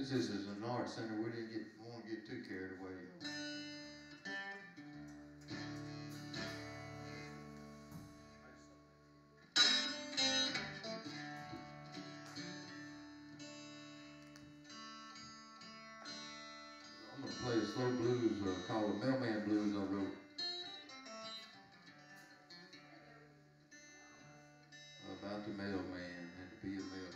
Since this is an art center, we didn't want to get too carried away, y'all. I'm going to play a slow blues called the Mailman Blues I wrote. About the mailman and to be a mailman.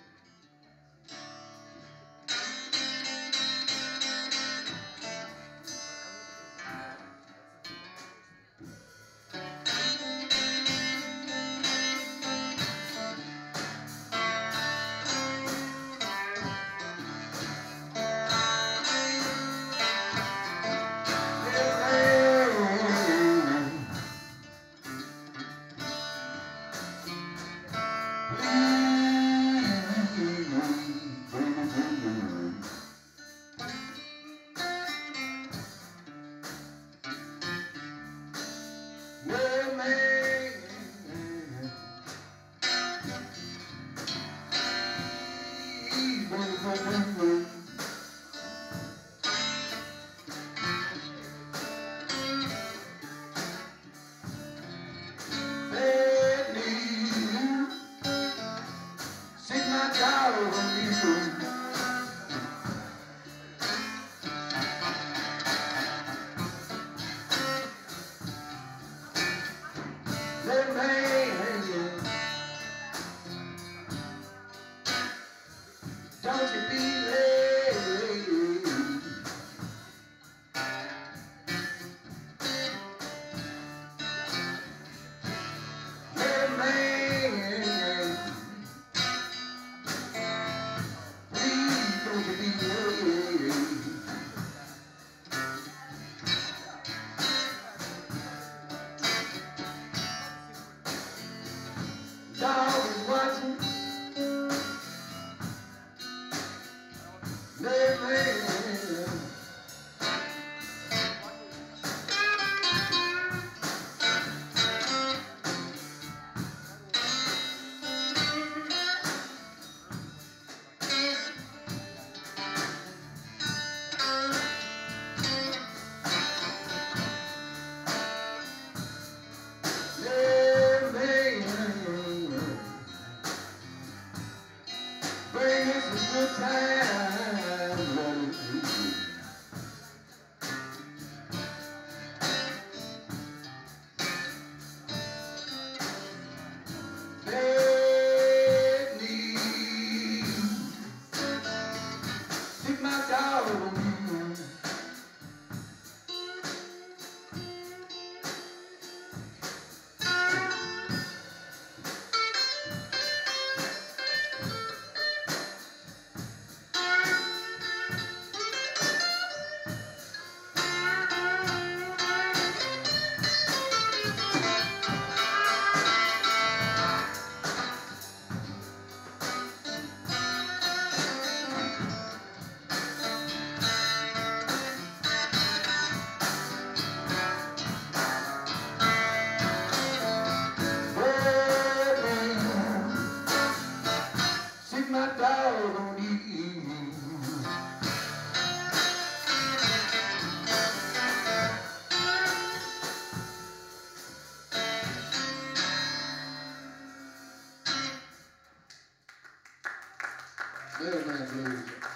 Mailman Blues.